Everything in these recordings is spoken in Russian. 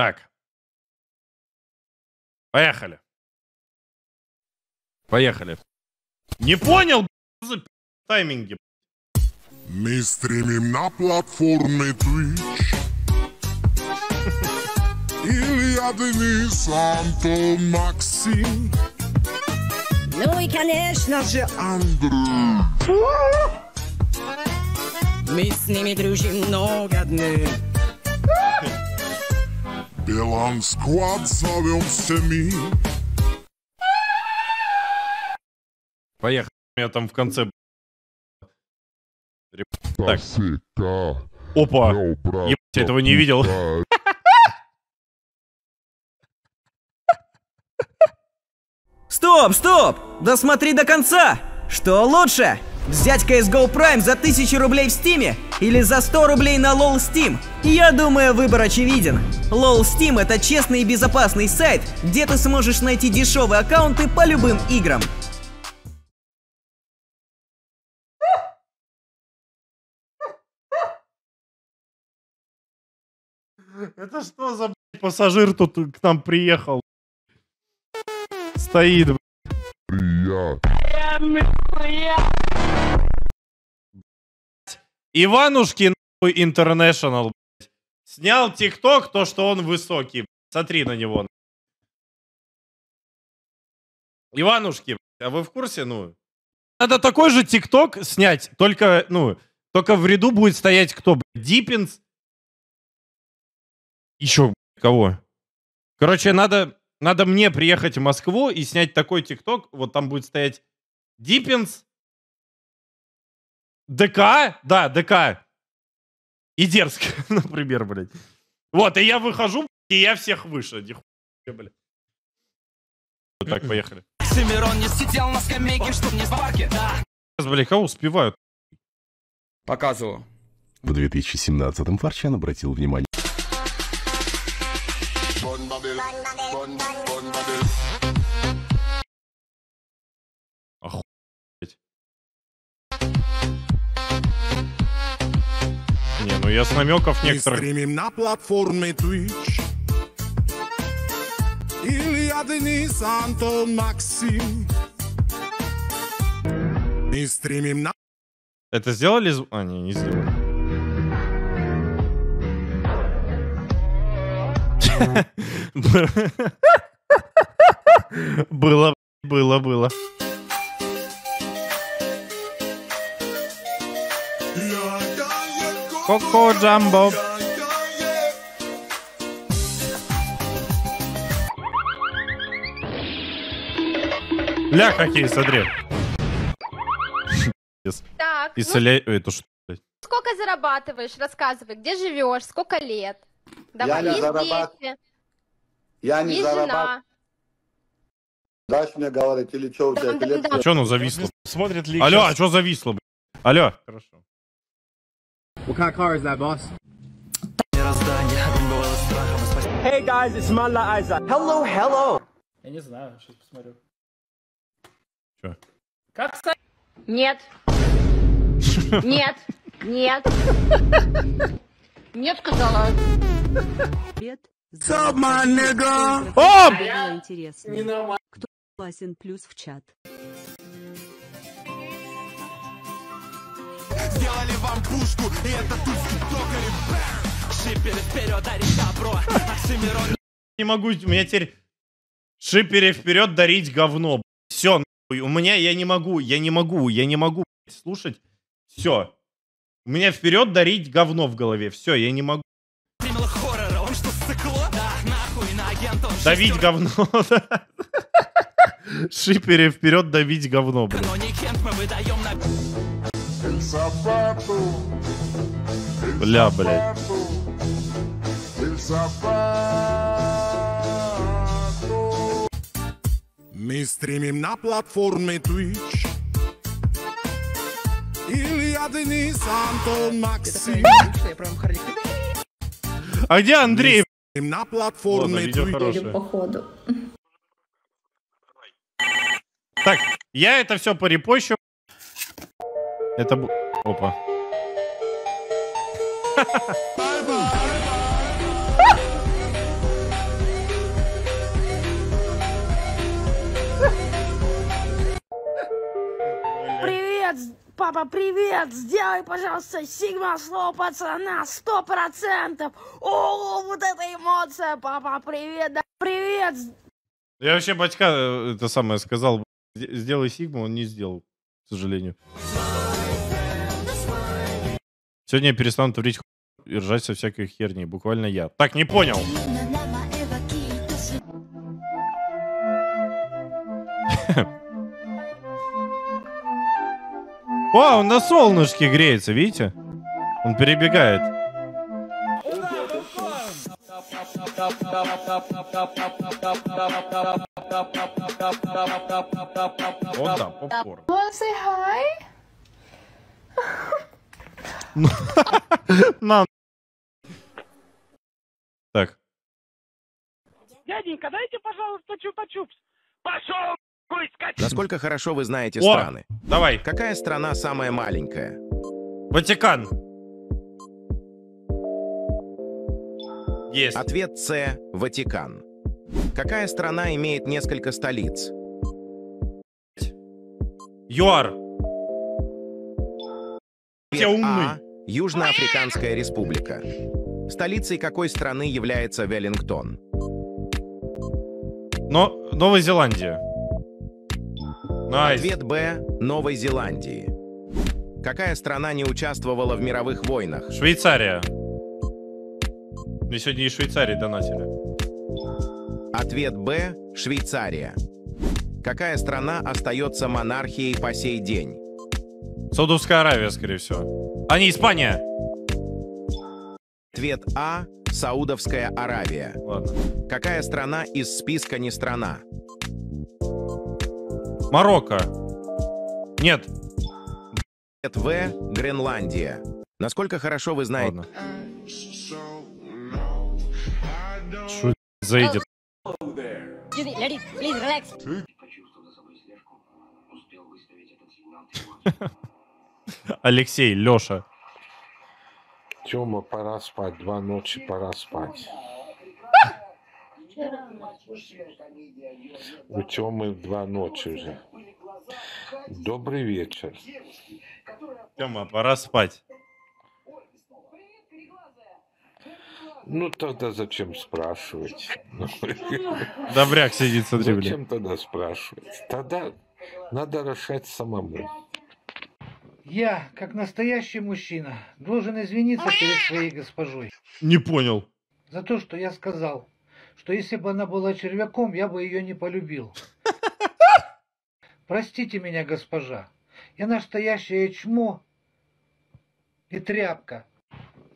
Так. Поехали. Поехали. Не понял, блядь, тайминги. Мы стримим на платформе Twitch. Илья, Денис, Антон, Максим. Ну и, конечно же, Андрей. Мы с ними дружим много дней. Белан Сквад зовем всеми. Поехали. Я там в конце... Так. Опа. Ебать, я этого не видел. Стоп, стоп! Досмотри до конца! Что лучше? Взять CSGO Prime за 1000 рублей в Steam или за 100 рублей на LowSteam? Я думаю, выбор очевиден. LowSteam — это честный и безопасный сайт, где ты сможешь найти дешевые аккаунты по любым играм. Это что за пассажир тут к нам приехал? Стоит, блядь. Иванушки, нахуй, International, блядь. Снял ТикТок, то, что он высокий, блядь. Смотри на него. Иванушки, блядь, а вы в курсе, ну? Надо такой же ТикТок снять, только, ну, только в ряду будет стоять кто, блядь? Дипинс. Еще, блядь, кого? Короче, надо мне приехать в Москву и снять такой ТикТок. Вот там будет стоять Дипинс, ДК, да, ДК, и Дерзк, например, блядь. Вот, и я выхожу, и я всех выше. Нихуя, блядь. Вот так, поехали. Семерон не сидел на скамейке, что мне в парке, да. Сейчас, блядь, кого успевают? Показываю. В 2017-м Фарчан обратил внимание. Охуеть. Не, ну я с намеков некоторых. Мы стримим на платформе Twitch. Илья, Денис, Антон, Максим. Мы стримим на... Это сделали? А, не, не сделали. Было, было, было. Коко-джамбо. Ля, какие, смотри. Так, сколько зарабатываешь? Рассказывай, где живешь, сколько лет? Давай, я не зарабатываю. Я не зарабатываю. Дальше мне говорит, или что у тебя билет? А что оно зависло? Смотрит ли... Алло, а что зависло, блядь? Алло. Хорошо. What kind of car is that, boss? Hey guys, it's Mala Aiza. Hello, hello. Я не знаю, сейчас посмотрю. Что? Как сказать? Нет. Нет. Нет. Нет, сказала. Привет. О! Было интересно. Кто классен плюс в чат? Сделали вам пушку, и это тульский токарь. Шиперы вперед, дарить добро. Оксимирон. Не могу, у меня теперь шиперы вперед, дарить говно. Все, у меня я не могу слушать. Все. У меня вперед дарить говно в голове. Все, я не могу. Давить говно. Шипере вперед, давить говно. Бля, блядь. Мы стримим на платформе Twitch. Илья, Денис, Антон, Максим. А где Андрей? На платформе Twitch. Походу. Так, я это все порепощу. Это... Опа. папа, привет! Сделай, пожалуйста, сигма-слово пацана 100%! О, вот эта эмоция! Папа, привет! Да, привет! Я вообще батька это самое сказал. Сделай сигму, он не сделал, к сожалению. Сегодня я перестану творить и ржать со всякой херни. Буквально я. Так, не понял. О, он на солнышке греется, видите? Он перебегает. Вот да, попкорн. Нам. Так. Дяденька, дайте, пожалуйста, чупа-чупс. Пошел! Насколько хорошо вы знаете страны? Давай. Какая страна самая маленькая? Ватикан. Есть. Ответ С. Ватикан. Какая страна имеет несколько столиц? ЮАР. А. Южноафриканская республика. Столицей какой страны является Веллингтон? Но Новая Зеландия. Nice. Ответ Б. Новой Зеландии. Какая страна не участвовала в мировых войнах? Швейцария. Мне сегодня из Швейцарии донатили. Ответ Б. Швейцария. Какая страна остается монархией по сей день? Саудовская Аравия, скорее всего. А не Испания. Ответ А. Саудовская Аравия. Ладно. Какая страна из списка не страна? Марокко. Нет. Ответ В. Гренландия. Насколько хорошо вы знаете... Ладно. Что заедет? Алексей, Лёша. Тёма, пора спать. 2 ночи, пора спать. У Тёмы 2 ночи уже. Добрый вечер. Тёма, пора спать. Ну тогда зачем спрашивать? Добряк сидит, смотри. Зачем тогда спрашивать? Тогда надо решать самому. Я, как настоящий мужчина, должен извиниться перед своей госпожой. Не понял. За то, что я сказал, что если бы она была червяком, я бы ее не полюбил. Простите меня, госпожа. Я настоящее чмо и тряпка.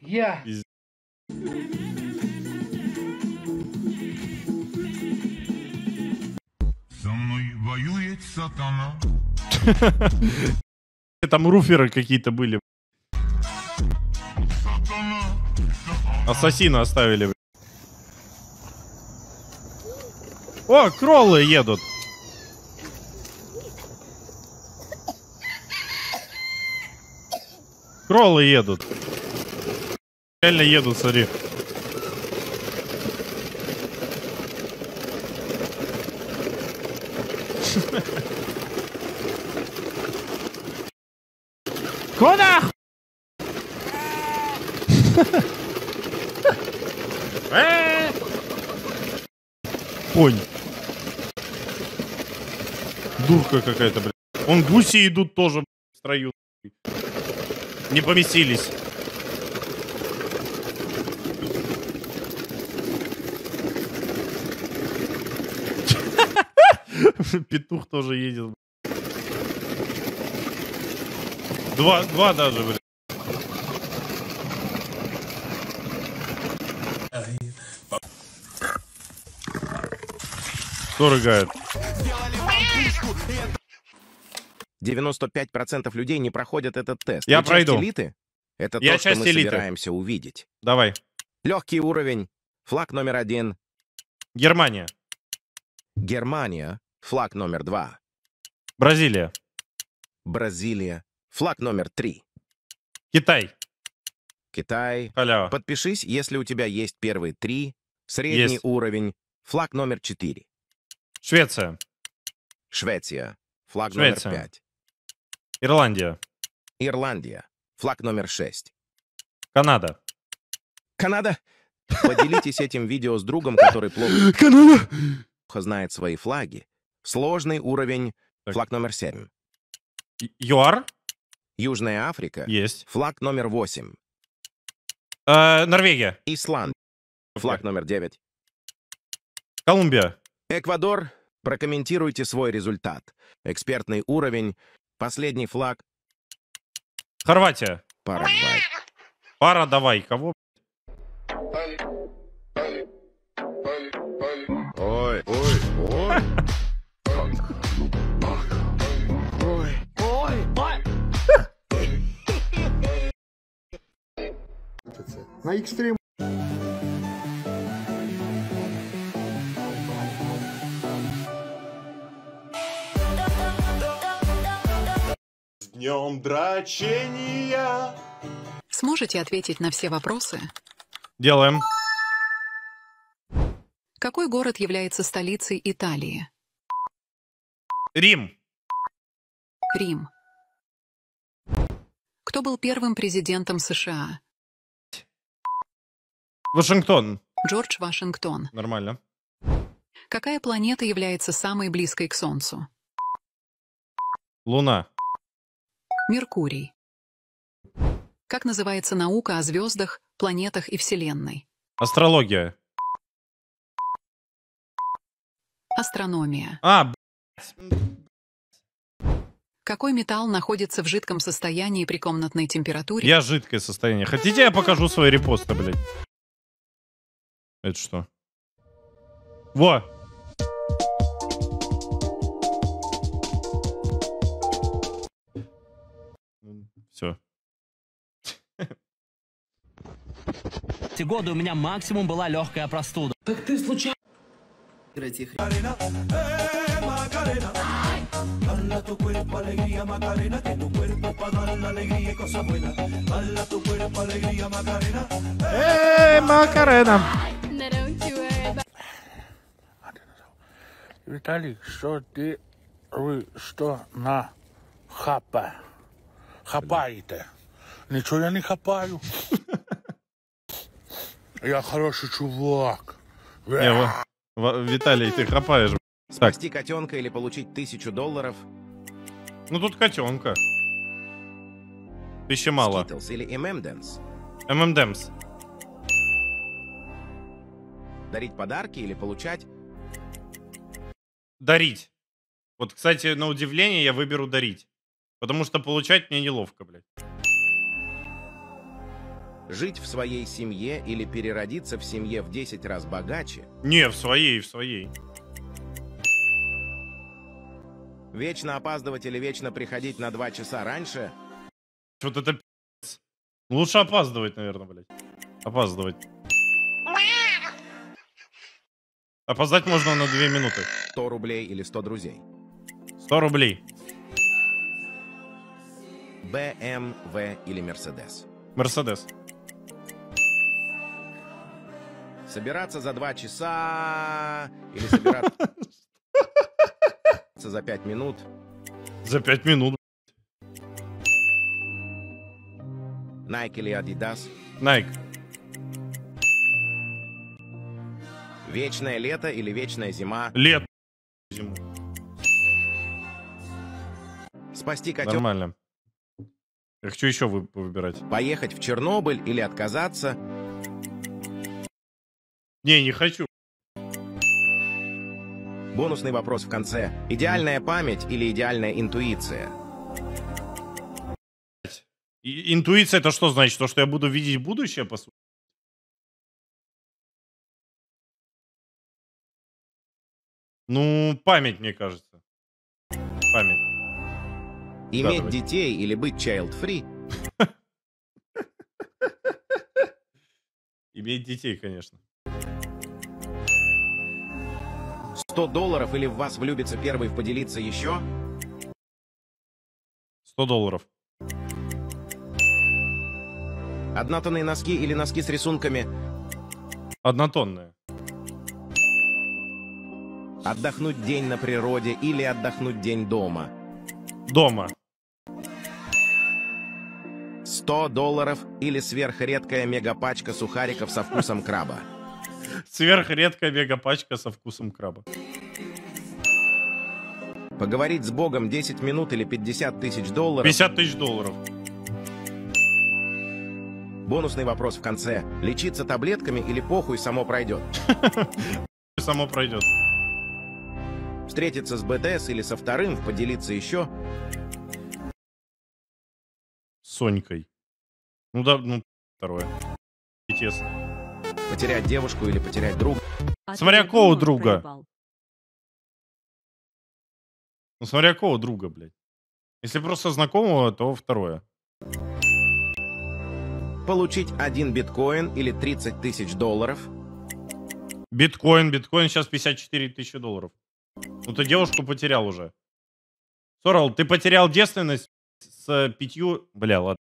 Я... Со мной воюет сатана. Там руферы какие-то были. Ассасина оставили. О, кроллы едут. Кроллы едут. Реально едут, смотри. Куда? Конь. Дурка какая-то, блядь. Вон гуси идут тоже, блядь, в строю. Не поместились. Петух тоже едет. Два даже, блядь. Кто рыгает? 95% людей не проходят этот тест. Я пройду. Элиты? Это я то, часть что мы элиты. Собираемся увидеть. Давай. Легкий уровень. Флаг номер 1. Германия. Германия. Флаг номер 2. Бразилия. Бразилия. Флаг номер 3. Китай. Китай. Халява. Подпишись, если у тебя есть первые 3. Средний есть. Уровень. Флаг номер 4. Швеция. Швеция. Флаг Швеция. Номер 5. Ирландия. Ирландия. Флаг номер 6. Канада. Канада? Поделитесь этим видео с другом, который плохо знает свои флаги. Сложный уровень. Флаг номер 7. ЮАР. Южная Африка. Есть. Флаг номер 8. Норвегия. Исланд. Флаг номер 9. Колумбия. Эквадор. Прокомментируйте свой результат. Экспертный уровень. Последний флаг. Хорватия. Парагвай. Пара, давай. Кого? Ой, ой, ой. Ой, ой, ой. На экстрим. С днем дрочения. Сможете ответить на все вопросы? Делаем. Какой город является столицей Италии? Рим. Рим. Кто был первым президентом США? Вашингтон. Джордж Вашингтон. Нормально. Какая планета является самой близкой к Солнцу? Луна. Меркурий. Как называется наука о звездах, планетах и Вселенной? Астрология. Астрономия. Какой металл находится в жидком состоянии при комнатной температуре? Я жидкое состояние. Хотите, я покажу свои репосты, блядь? Это что? Во! Все. Эти годы у меня максимум была легкая простуда. Так ты случайно... Эй, Макарена! Виталий, что ты... Вы что на хапа? Хапаете? Ничего я не хапаю. Я хороший чувак. Виталий, ты хапаешь. Спасти котенка или получить $1000? Ну тут котенка. Тысяча мало. Skittles или M&M's? M&M's. Дарить подарки или получать? Дарить. Вот, кстати, на удивление я выберу дарить. Потому что получать мне неловко, блядь. Жить в своей семье или переродиться в семье в 10 раз богаче? Не, в своей, в своей. Вечно опаздывать или вечно приходить на 2 часа раньше? Вот это пи***ц. Лучше опаздывать, наверное, блядь. Опаздывать. Опоздать можно на 2 минуты. 100 рублей или 100 друзей? 100 рублей. BMW или Mercedes? Мерседес. Собираться за 2 часа или собираться за 5 минут? За 5 минут. Найк или Адидас? Найк. Вечное лето или вечная зима? Лето. Зиму. Спасти котенка. Нормально. Я хочу еще выбирать. Поехать в Чернобыль или отказаться? Не, не хочу. Бонусный вопрос в конце. Идеальная память или идеальная интуиция? Интуиция это что значит? То, что я буду видеть будущее, по сути? Ну, память, мне кажется. Память. Иметь детей или быть child-free? Иметь детей, конечно. $100 или в вас влюбится первый в поделиться еще? $100. Однотонные носки или носки с рисунками? Однотонные. Отдохнуть день на природе или отдохнуть день дома? Дома. $100 или сверхредкая мегапачка сухариков со вкусом краба. Сверхредкая мегапачка со вкусом краба. Поговорить с Богом 10 минут или $50 000. $50 000. Бонусный вопрос в конце. Лечиться таблетками или похуй, само пройдет? Само пройдет. Встретиться с БТС или со вторым, поделиться еще... Сонькой. Ну да, ну, второе. Потерять девушку или потерять друга. Смотря кого друга. Ну, смотря кого друга, блядь. Если просто знакомого, то второе. Получить 1 биткоин или $30 000. Биткоин сейчас $54 000. Ну ты девушку потерял уже. Сорал, ты потерял девственность с 5... Бля, ладно.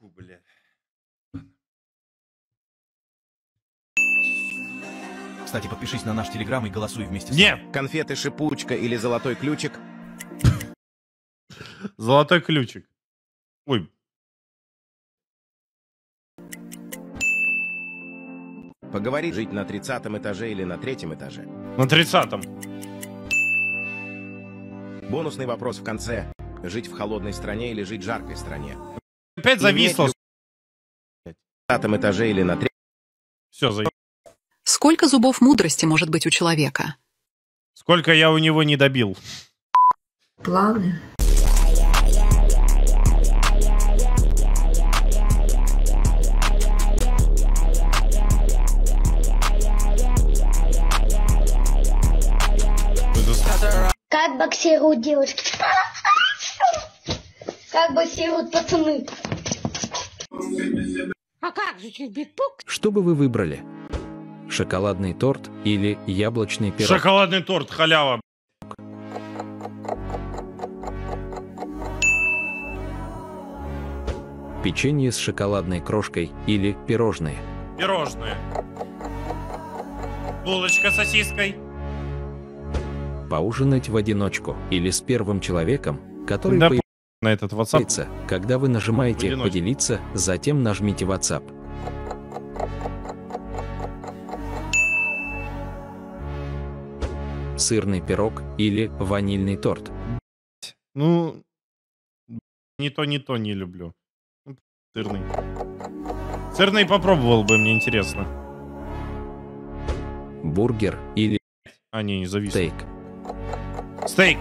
Фу, бля. Кстати, подпишись на наш телеграм и голосуй вместе с нами. Нет! Конфеты шипучка или золотой ключик? Золотой ключик. Ой. Поговорить, жить на 30-м этаже или на 3-м этаже? На 30-м. Бонусный вопрос в конце. Жить в холодной стране или жить в жаркой стране? Опять зависло. На 30-м этаже или на 3-м? Все, за... Сколько зубов мудрости может быть у человека? Сколько я у него не добил. Планы. Как боксируют девушки? Как боксируют пацаны? А как же битбук? Что бы вы выбрали? Шоколадный торт или яблочный пирог? Шоколадный торт, халява. Печенье с шоколадной крошкой или пирожные? Пирожные. Булочка с сосиской. Поужинать в одиночку или с первым человеком, который да, на этот WhatsApp, когда вы нажимаете «Поделиться», затем нажмите WhatsApp. Сырный пирог или ванильный торт? Ну, не то не люблю. Сырный. Сырный попробовал бы, мне интересно. Бургер или... А, не зависит. Стейк. Стейк.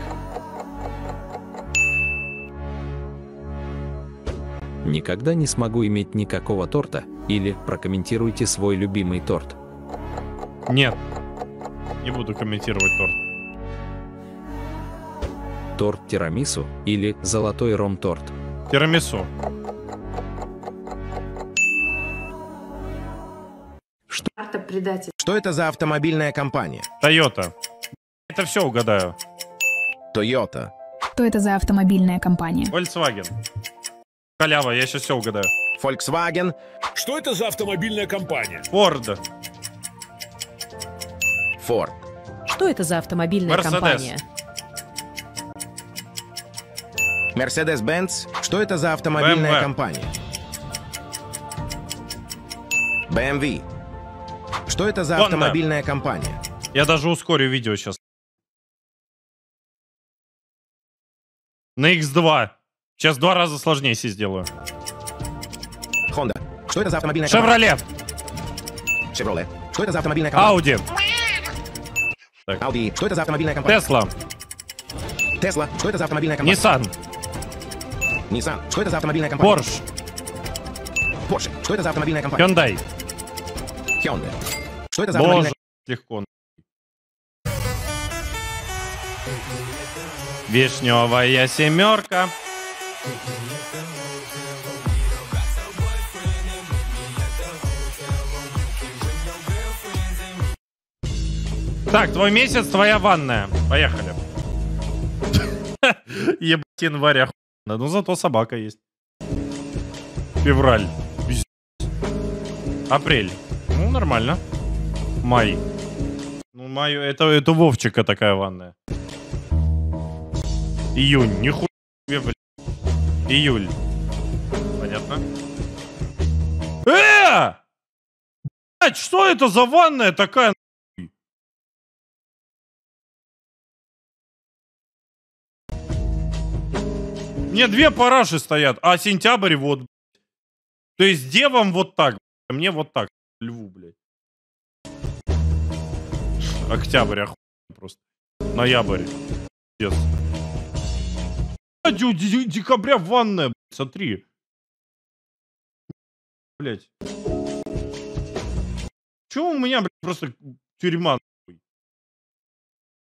Никогда не смогу иметь никакого торта. Или прокомментируйте свой любимый торт. Нет. Не буду комментировать торт. Торт тирамису или золотой ром-торт? Тирамису. Что это за автомобильная компания? Тойота. Это все угадаю. Тойота. Что это за автомобильная компания? Volkswagen. Халява, я сейчас все угадаю. Volkswagen. Что это за автомобильная компания? Ford. Ford. Что это за автомобильная компания? Mercedes-Benz. Что это за автомобильная компания? BMW. Что это за автомобильная компания? Я даже ускорю видео сейчас. На X2. Сейчас 2 раза сложнее себе сделаю. Honda. Что это за автомобильная компания? Chevrolet. Что это за автомобильная компания? Audi. Что это за автомобильная компания? Tesla. Что это за автомобильная компания? Nissan. Что это за автомобильная компания? Porsche. Что это за автомобильная компания? Hyundai. Что это за автомобильная компания? Легко. Вишневая семерка. Так, твой месяц, твоя ванная. Поехали. Ебать, январь охуенно. Ну зато собака есть. Февраль. Апрель. Ну, нормально. Май. Ну, май, это Вовчика такая ванная. Июнь, нихуя, блядь. Июль. Понятно. Блять, что это за ванная такая? Мне две параши стоят, а сентябрь вот. То есть девам вот так, а мне вот так. Льву, блядь. Октябрь, охуенно просто. Ноябрь. Yes. Декабря ванная, блядь, смотри. Блядь. Чего у меня, блядь, просто тюрьма?